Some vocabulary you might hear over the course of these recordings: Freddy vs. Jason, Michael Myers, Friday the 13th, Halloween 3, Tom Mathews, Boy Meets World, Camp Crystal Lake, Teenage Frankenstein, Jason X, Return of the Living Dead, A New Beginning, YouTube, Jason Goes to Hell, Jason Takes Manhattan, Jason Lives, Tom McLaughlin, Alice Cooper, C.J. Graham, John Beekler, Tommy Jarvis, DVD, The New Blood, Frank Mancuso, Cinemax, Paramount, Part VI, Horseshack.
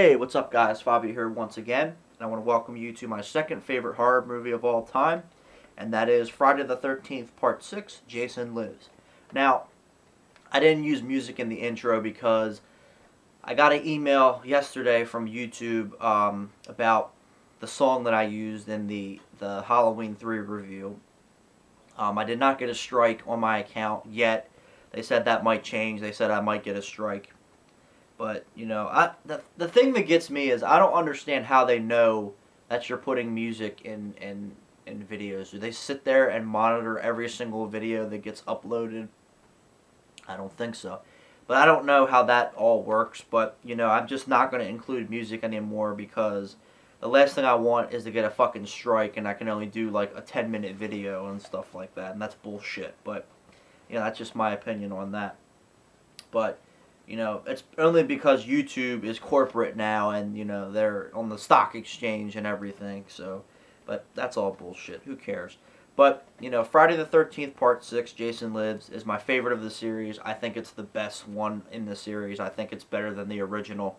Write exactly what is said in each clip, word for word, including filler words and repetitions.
Hey, what's up guys, Fabi here once again, and I want to welcome you to my second favorite horror movie of all time, and that is Friday the thirteenth Part six, Jason Lives. Now, I didn't use music in the intro because I got an email yesterday from YouTube um, about the song that I used in the, the Halloween three review. Um, I did not get a strike on my account yet. They said that might change. They said I might get a strike. But, you know, I, the, the thing that gets me is I don't understand how they know that you're putting music in, in, in videos. Do they sit there and monitor every single video that gets uploaded? I don't think so. But I don't know how that all works. But, you know, I'm just not going to include music anymore because the last thing I want is to get a fucking strike and I can only do, like, a ten-minute video and stuff like that. And that's bullshit. But, you know, that's just my opinion on that. But you know, it's only because YouTube is corporate now and, you know, they're on the stock exchange and everything, so, but that's all bullshit. Who cares? But, you know, Friday the thirteenth Part six, Jason Lives, is my favorite of the series. I think it's the best one in the series. I think it's better than the original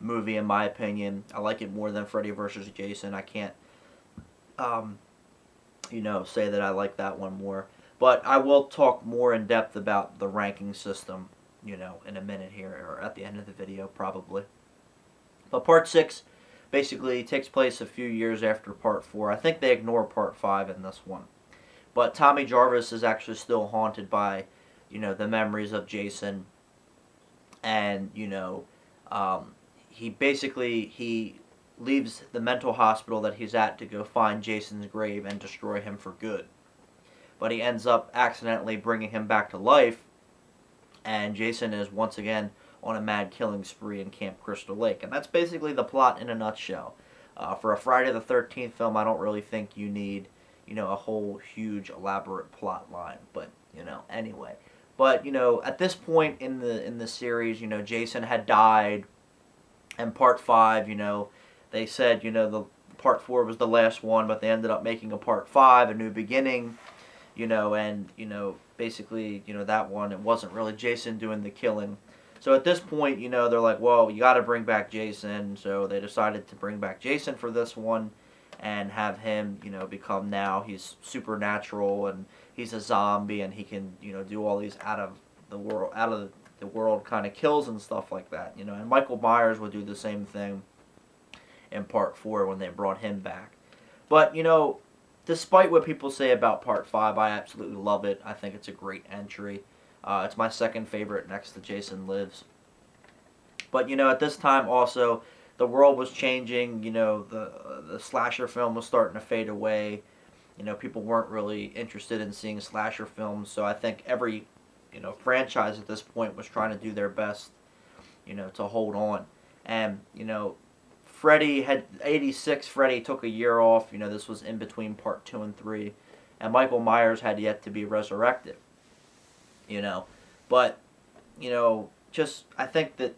movie, in my opinion. I like it more than Freddy versus. Jason. I can't, um, you know, say that I like that one more. But I will talk more in depth about the ranking system, you know, in a minute here, or at the end of the video, probably. But Part six basically takes place a few years after Part four. I think they ignore Part five in this one. But Tommy Jarvis is actually still haunted by, you know, the memories of Jason. And, you know, um, he basically, he leaves the mental hospital that he's at to go find Jason's grave and destroy him for good. But he ends up accidentally bringing him back to life. And Jason is once again on a mad killing spree in Camp Crystal Lake. And that's basically the plot in a nutshell. Uh, for a Friday the thirteenth film, I don't really think you need, you know, a whole huge elaborate plot line. But, you know, anyway. But, you know, at this point in the in the series, you know, Jason had died. And Part five, you know, they said, you know, the Part four was the last one. But they ended up making a Part five, A New Beginning. You know, and, you know, basically, you know, that one, it wasn't really Jason doing the killing. So at this point, you know, they're like, well, you got to bring back Jason. So they decided to bring back Jason for this one and have him, you know, become now he's supernatural and he's a zombie and he can, you know, do all these out of the world, out of the world kind of kills and stuff like that, you know. And Michael Myers would do the same thing in Part four when they brought him back. But, you know, despite what people say about Part five, I absolutely love it. I think it's a great entry. Uh, it's my second favorite next to Jason Lives. But, you know, at this time also, the world was changing. You know, the, uh, the slasher film was starting to fade away. You know, people weren't really interested in seeing slasher films. So I think every, you know, franchise at this point was trying to do their best, you know, to hold on. And, you know, Freddy had eighty-six. Freddy took a year off. You know, this was in between Part two and three. And Michael Myers had yet to be resurrected. You know, but, you know, just I think that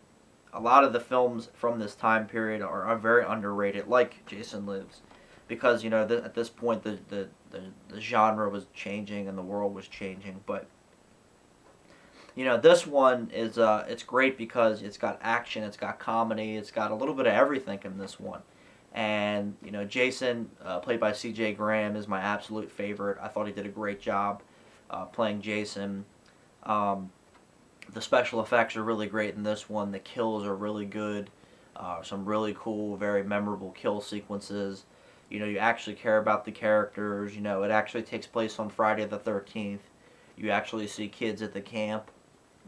a lot of the films from this time period are, are very underrated, like Jason Lives. Because, you know, the, at this point the, the, the, the genre was changing and the world was changing. But, you know, this one is, uh, it's great because it's got action, it's got comedy, it's got a little bit of everything in this one. And, you know, Jason, uh, played by C J Graham, is my absolute favorite. I thought he did a great job uh, playing Jason. Um, the special effects are really great in this one. The kills are really good. Uh, some really cool, very memorable kill sequences. You know, you actually care about the characters. You know, it actually takes place on Friday the thirteenth. You actually see kids at the camp.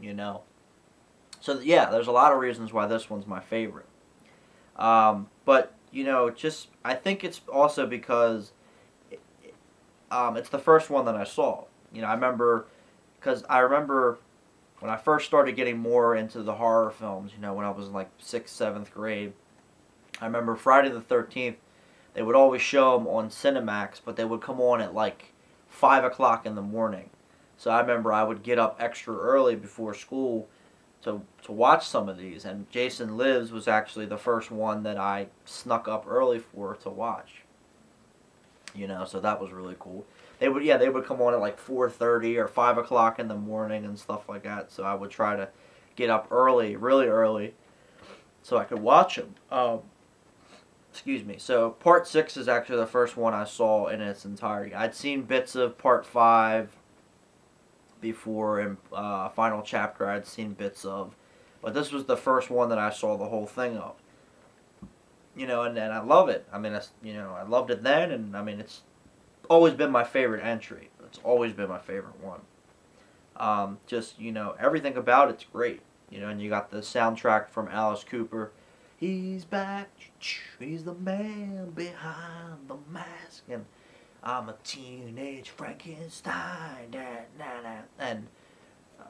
You know, so yeah, there's a lot of reasons why this one's my favorite. Um, but you know, just I think it's also because it, um, it's the first one that I saw. You know, I remember because I remember when I first started getting more into the horror films. You know, when I was in like sixth, seventh grade, I remember Friday the thirteenth. They would always show them on Cinemax, but they would come on at like five o'clock in the morning. So I remember I would get up extra early before school to, to watch some of these. And Jason Lives was actually the first one that I snuck up early for to watch. You know, so that was really cool. They would, yeah, they would come on at like four thirty or five o'clock in the morning and stuff like that. So I would try to get up early, really early, so I could watch them. Um, excuse me. So part six is actually the first one I saw in its entirety. I'd seen bits of part five before, and uh, final chapter I'd seen bits of, but this was the first one that I saw the whole thing of. You know, and, and I love it. I mean, it's, you know, I loved it then, and I mean, it's always been my favorite entry. It's always been my favorite one. Um, just, you know, everything about it's great. You know, and you got the soundtrack from Alice Cooper. He's back. He's the man behind the mask. And I'm a teenage Frankenstein. And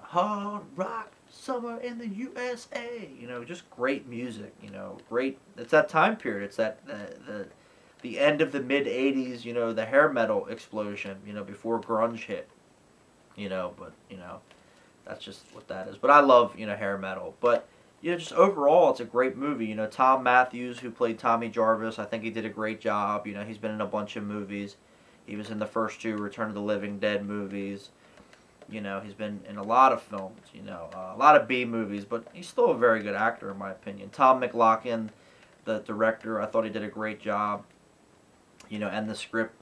hard rock summer in the U S A. You know, just great music. You know, great. It's that time period. It's that the the, the end of the mid eighties. You know, the hair metal explosion. You know, before grunge hit. You know, but, you know, that's just what that is. But I love, you know, hair metal. But, you know, just overall, it's a great movie. You know, Tom Mathews, who played Tommy Jarvis, I think he did a great job. You know, he's been in a bunch of movies. He was in the first two Return of the Living Dead movies. You know, he's been in a lot of films, you know, uh, a lot of B movies, but he's still a very good actor, in my opinion. Tom McLaughlin, the director, I thought he did a great job. You know, and the script,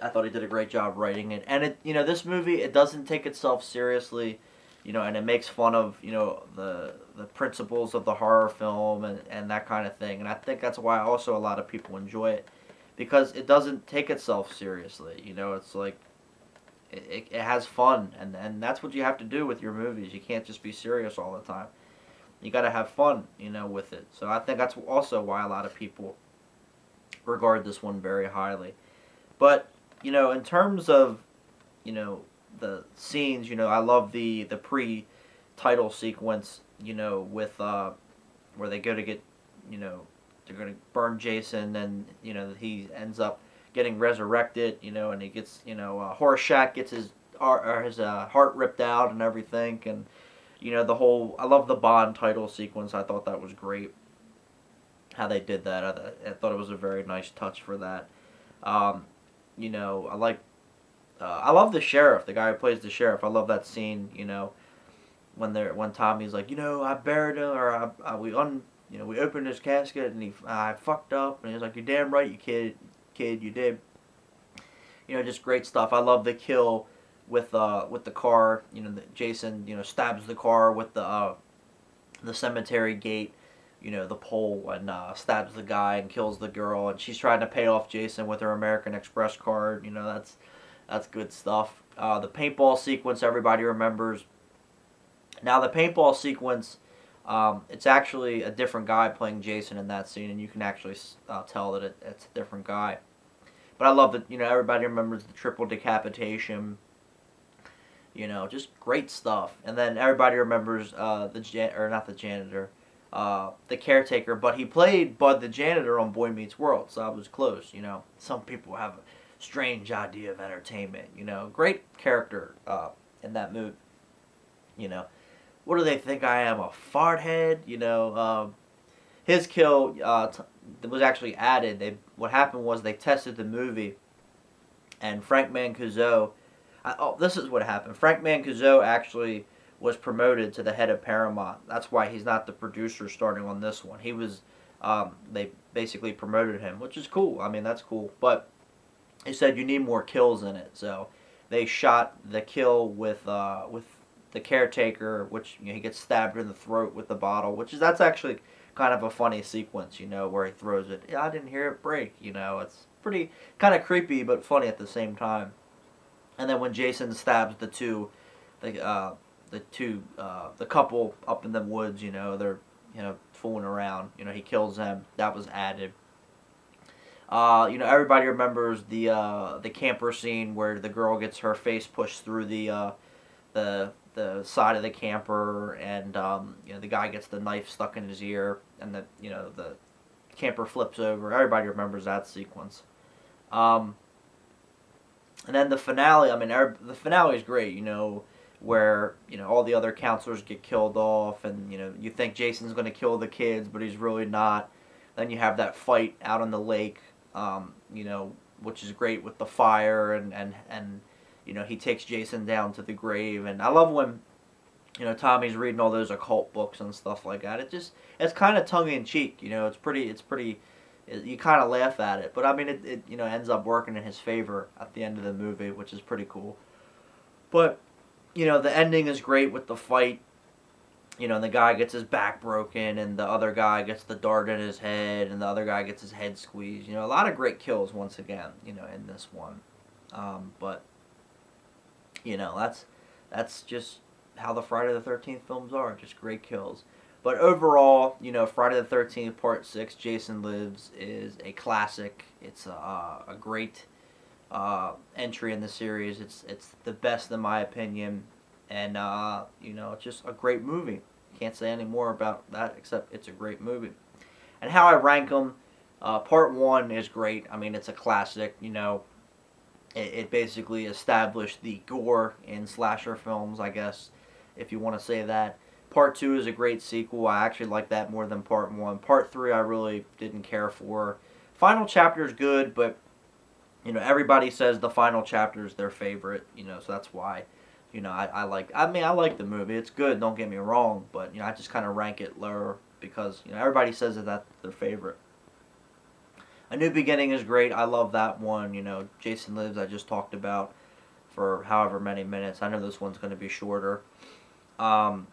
I thought he did a great job writing it. And, it, you know, this movie, it doesn't take itself seriously, you know, and it makes fun of, you know, the the principles of the horror film and, and that kind of thing. And I think that's why also a lot of people enjoy it, because it doesn't take itself seriously. You know, it's like, it, it, it has fun, and, and that's what you have to do with your movies. You can't just be serious all the time. You got to have fun, you know, with it. So I think that's also why a lot of people regard this one very highly. But, you know, in terms of, you know, the scenes, you know, I love the, the pre-title sequence, you know, with, uh, where they go to get, you know, they're going to burn Jason, and, you know, he ends up getting resurrected, you know, and he gets, you know, uh, Horseshack gets his, or his uh, heart ripped out and everything, and, you know, the whole, I love the Bond title sequence, I thought that was great, how they did that, I, I thought it was a very nice touch for that. um, You know, I like, uh, I love the sheriff, the guy who plays the sheriff. I love that scene, you know, when they're, when Tommy's like, you know, I buried him, or I, I, we un, you know, we opened his casket, and he, I fucked up, and he's like, you're damn right, you kid, kid, you did. You know, just great stuff. I love the kill with, uh, with the car, you know, the, Jason, you know, stabs the car with the, uh, the cemetery gate, you know, the pole, and uh, stabs the guy and kills the girl, and she's trying to pay off Jason with her American Express card. You know, that's that's good stuff. Uh, the paintball sequence, everybody remembers. Now, the paintball sequence, um, it's actually a different guy playing Jason in that scene, and you can actually uh, tell that it, it's a different guy. But I love that, you know, everybody remembers the triple decapitation. You know, just great stuff. And then everybody remembers uh, the jan- or not the janitor, Uh, the caretaker, but he played Bud the janitor on Boy Meets World, so I was close, you know. Some people have a strange idea of entertainment, you know. Great character uh, in that movie, you know. What do they think I am, a fart head? You know, um, his kill uh, t was actually added. They, what happened was they tested the movie, and Frank Mancuso, I, oh, this is what happened. Frank Mancuso actually was promoted to the head of Paramount. That's why he's not the producer starting on this one. He was, um, they basically promoted him, which is cool. I mean, that's cool. But they said you need more kills in it, so they shot the kill with uh, with the caretaker, which, you know, he gets stabbed in the throat with the bottle, which is, that's actually kind of a funny sequence, you know, where he throws it. I didn't hear it break, you know. It's pretty kind of creepy, but funny at the same time. And then when Jason stabs the two, the uh, the two, uh, the couple up in the woods, you know, they're, you know, fooling around, you know, he kills them, that was added. Uh, you know, everybody remembers the, uh, the camper scene where the girl gets her face pushed through the, uh, the, the side of the camper, and, um, you know, the guy gets the knife stuck in his ear, and the, you know, the camper flips over. Everybody remembers that sequence. Um, and then the finale, I mean, the finale is great, you know, where, you know, all the other counselors get killed off, and, you know, you think Jason's going to kill the kids, but he's really not. Then you have that fight out on the lake, um, you know, which is great with the fire, and, and, and, you know, he takes Jason down to the grave. And I love when you know, Tommy's reading all those occult books and stuff like that. It just, it's kind of tongue in cheek, you know. It's pretty, it's pretty, it, you kind of laugh at it. But I mean, it, it, you know, ends up working in his favor at the end of the movie, which is pretty cool. But, you know, the ending is great with the fight. You know, and the guy gets his back broken, and the other guy gets the dart in his head, and the other guy gets his head squeezed. You know, a lot of great kills once again, you know, in this one. Um, but, you know, that's that's just how the Friday the thirteenth films are, just great kills. But overall, you know, Friday the thirteenth Part six, Jason Lives, is a classic. It's a, a great uh, entry in the series. It's, it's the best, in my opinion. And, uh, you know, it's just a great movie. Can't say any more about that except it's a great movie. And how I rank them, uh, part one is great. I mean, it's a classic, you know. It, it basically established the gore in slasher films, I guess, if you want to say that. Part two is a great sequel. I actually like that more than part one. Part three I really didn't care for. Final chapter is good, but, you know, everybody says the final chapter is their favorite, you know, so that's why. You know, I, I like, I mean, I like the movie. It's good, don't get me wrong, but, you know, I just kind of rank it lower because, you know, everybody says that that's their favorite. A New Beginning is great. I love that one. You know, Jason Lives I just talked about for however many minutes. I know this one's going to be shorter. Um,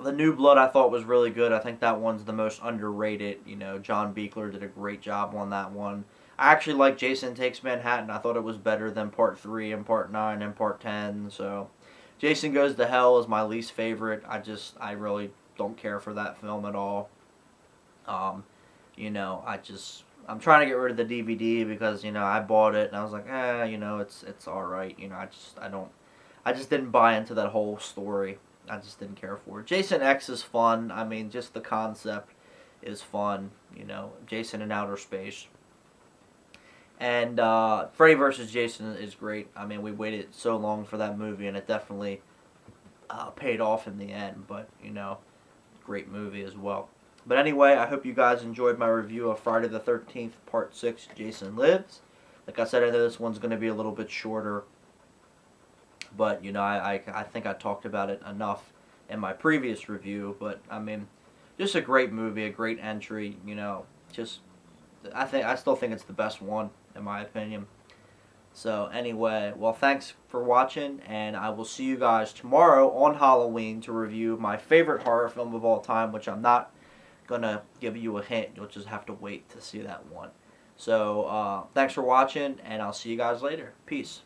The New Blood I thought was really good. I think that one's the most underrated. You know, John Beekler did a great job on that one. I actually like Jason Takes Manhattan. I thought it was better than Part three and Part nine and Part ten. So, Jason Goes to Hell is my least favorite. I just, I really don't care for that film at all. Um, you know, I just, I'm trying to get rid of the D V D because, you know, I bought it and I was like, eh, you know, it's, it's alright. You know, I just, I don't, I just didn't buy into that whole story. I just didn't care for it. Jason X is fun. I mean, just the concept is fun. You know, Jason in outer space. And uh, Freddy versus. Jason is great. I mean, we waited so long for that movie, and it definitely uh, paid off in the end. But, you know, great movie as well. But anyway, I hope you guys enjoyed my review of Friday the thirteenth, Part six, Jason Lives. Like I said, I know this one's going to be a little bit shorter. But, you know, I, I, I think I talked about it enough in my previous review. But, I mean, just a great movie, a great entry, you know, just... I think I still think it's the best one, in my opinion. So, anyway, well, thanks for watching, and I will see you guys tomorrow on Halloween to review my favorite horror film of all time, which I'm not going to give you a hint. You'll just have to wait to see that one. So, uh, thanks for watching, and I'll see you guys later. Peace.